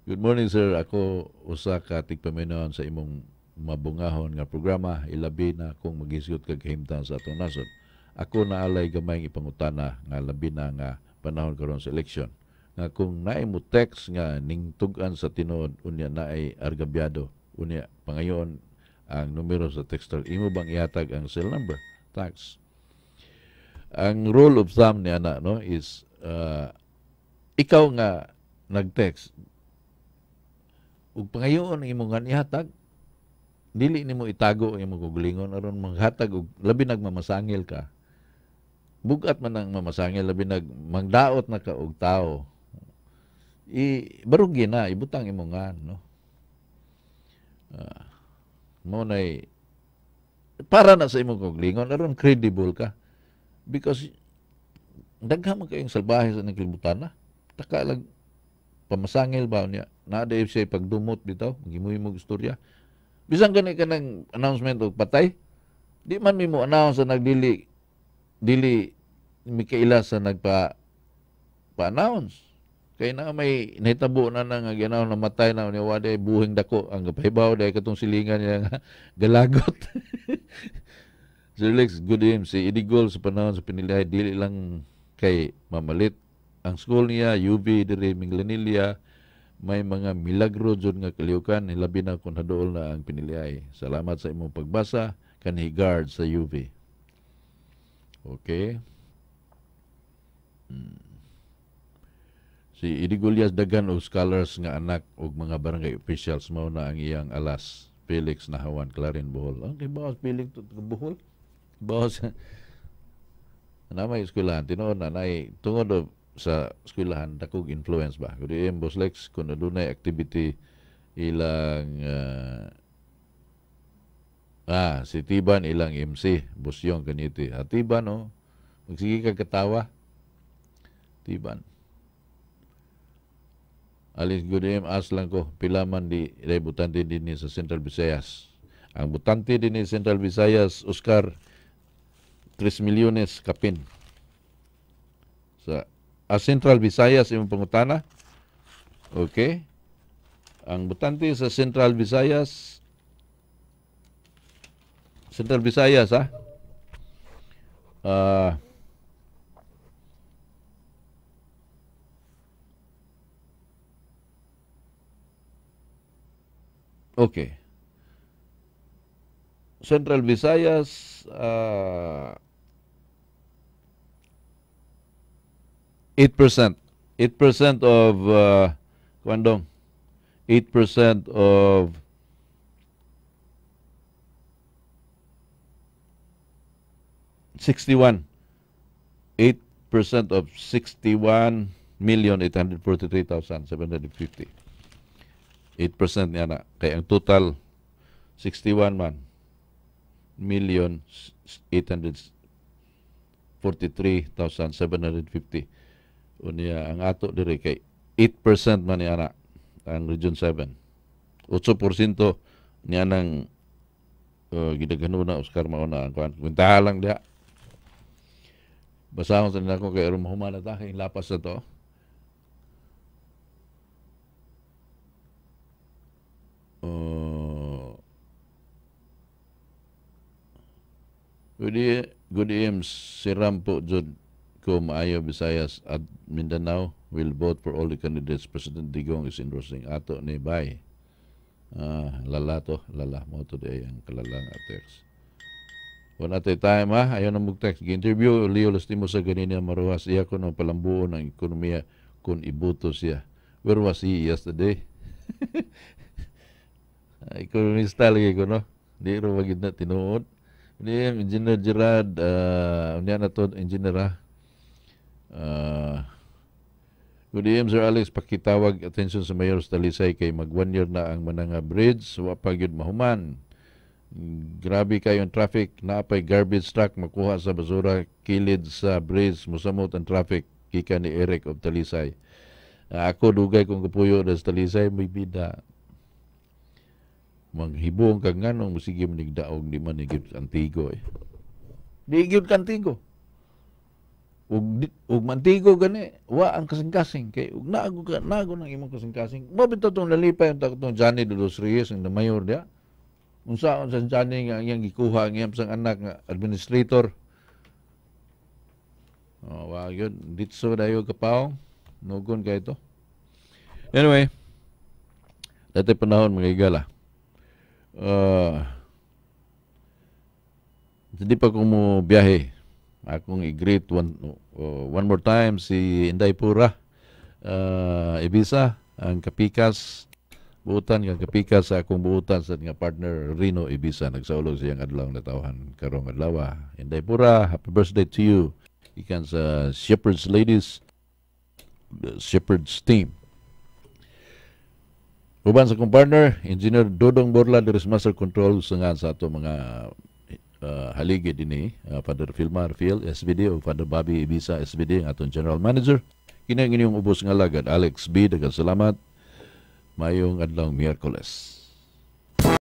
Good morning sir, ako usa ka tigpaminon sa imong mabungahon nga programa. Ilabi na kung magisgot kag kahimtang sa atong nasod. Ako na alay gamay ipangutana nga labi na nga panahon karon sa eleksyon nga kung naay mo text nga ningtugan sa tinuod unya naay argabyado unya pangayon ang numero sa texter imo bang ihatag ang cell number tax. Ang rule of thumb ni ana no is ikaw nga nagtext ug pangayon ang imong ihatag dili nimo itago ang imong gulingon aron maghatag og labi nagmamasangil ka. Bugat man ang mamasangil, labi nagmangdaot na ka og tao. Barugin na, ibutang imo nga, no? Muna'y, para na sa imong koglingon, aron credible ka. Because, daghaman kayong salbahe sa naglibutan na. Taka lang, pamasangil ba niya? Naadaib siya pagdumot bitaw, magimuyimog istorya. Bisang ganit ka ng announcement o patay, di man mi mo announce sa nagdili dili mikaila sa nagpa-announce. Kaya na may nahitabo na nang ganaw na matay na niwa day buhing dako. Ang kapahibaw dahil katong silingan niya nga galagot. Sir Lex, good him. Si Idigol sa panahon sa pinilihay, dili lang kay mamalit. Ang school niya, UB, diri Minglanilla, may mga milagro dyan nga kaliukan. Hilabi na kung hadool na ang pinilihay. Salamat sa imong pagbasa. Kanhigard sa UB. Okay. Si Idigolyas dagan og scholars nga anak og mga barangay officials mao na ang iyang alas. Felix Nahawan, Clarin Bohol. Ang bawas Felix Bohol. Bawas. Namay eskwelahan tinuod na nay tungod sa eskwelahan dakog influence ba. Kundi Boss Lex kun adunay activity ilang si Tiban ilang MC, Busyong Kaniti. Tiban, oh. Magsige ka katawa. Tiban. Alice Gudem, as lang ko, pilaman di butante din sa Central Visayas. Ang butante din sa Central Visayas, Oscar, 3 milyones kapin. Sa Central Visayas, imong pangutana. Okay. Ang butante sa Central Visayas, Okay. Central Visayas, 8%. 8% of Kwandong. 8% of of 61,843,750. 8% niya na. Kaya ang total, 61,843,750. Unya ang ato diri kay 8% man niya na ang Region 7. 8% niya nang gidaganuna Oscar mauna ang kuan. Kwentaha lang diha. Basahon sa nako kay aron mahumana ta kay lapas na to. Good aims si Rampo Jud ko maayo Visayas at Mindanao will vote for all the candidates President Digong is endorsing ato ni Bay. Lala to, lala mo to day ang kalalang text. Kung natin tayo ma, ayaw na mag-text. Interview, Leo Lastimo sa ganina maruhas iya ko ng palambuo ng ekonomiya kung ibuto siya. Where was he yesterday? Ekonomista lagi ko, no? Di ro magid na tinuod. Hindi, Engineer Gerard, niya na to, Engineer, ha? Good evening, Sir Alex. Pakitawag attention sa Mayor Talisay kay mag-1 year na ang Mananga Bridge. Wapag yun mahuman. Grabe kayong traffic. Naapay garbage truck makuha sa basura, kilid sa bridge, musamot ang traffic. Kika ni Eric of Talisay. Ako dugay kung kapuyo na sa Talisay, may bida. Manghibong kang ganong sige manigdaog di man igib antigo eh. Di igib kantigo. Ug mantigo gani, wa ang kasing-kasing. Kay ug naago nang imong kasing-kasing. Mabitaw tong lalipay ang takotong Johnny de los Reyes ang mayor dia. Unsaon sa Johnny nga iyang gikuha ang iyang sang anak nga administrator? Oh, wa gyud ditso dayo kapaw. Nugon kay to. Anyway, dati panahon mga igala. Hindi pa kumubiyahe. Akong i-greet one more time si Inday Pura, Ibiza, ang Kapikas, buutan kang Kapikas sa akong buutan sa nga partner Rino Ibiza. Nagsaulog siyang adlaw na tawhan karong adlaw. Inday Pura, happy birthday to you. Ikan sa Shepherd's Ladies, the Shepherd's team. Uban sa akong partner, Engineer Dodong Borla, there is master control sangan sa ato mga haligi dini, Father Filmar Phil, SVD, o Father Bobby Ibiza, SVD, ang atong General Manager. Kinang inyong ubos nga lagad, Alex B, daghang salamat. Mayong adlaw Miyerkules.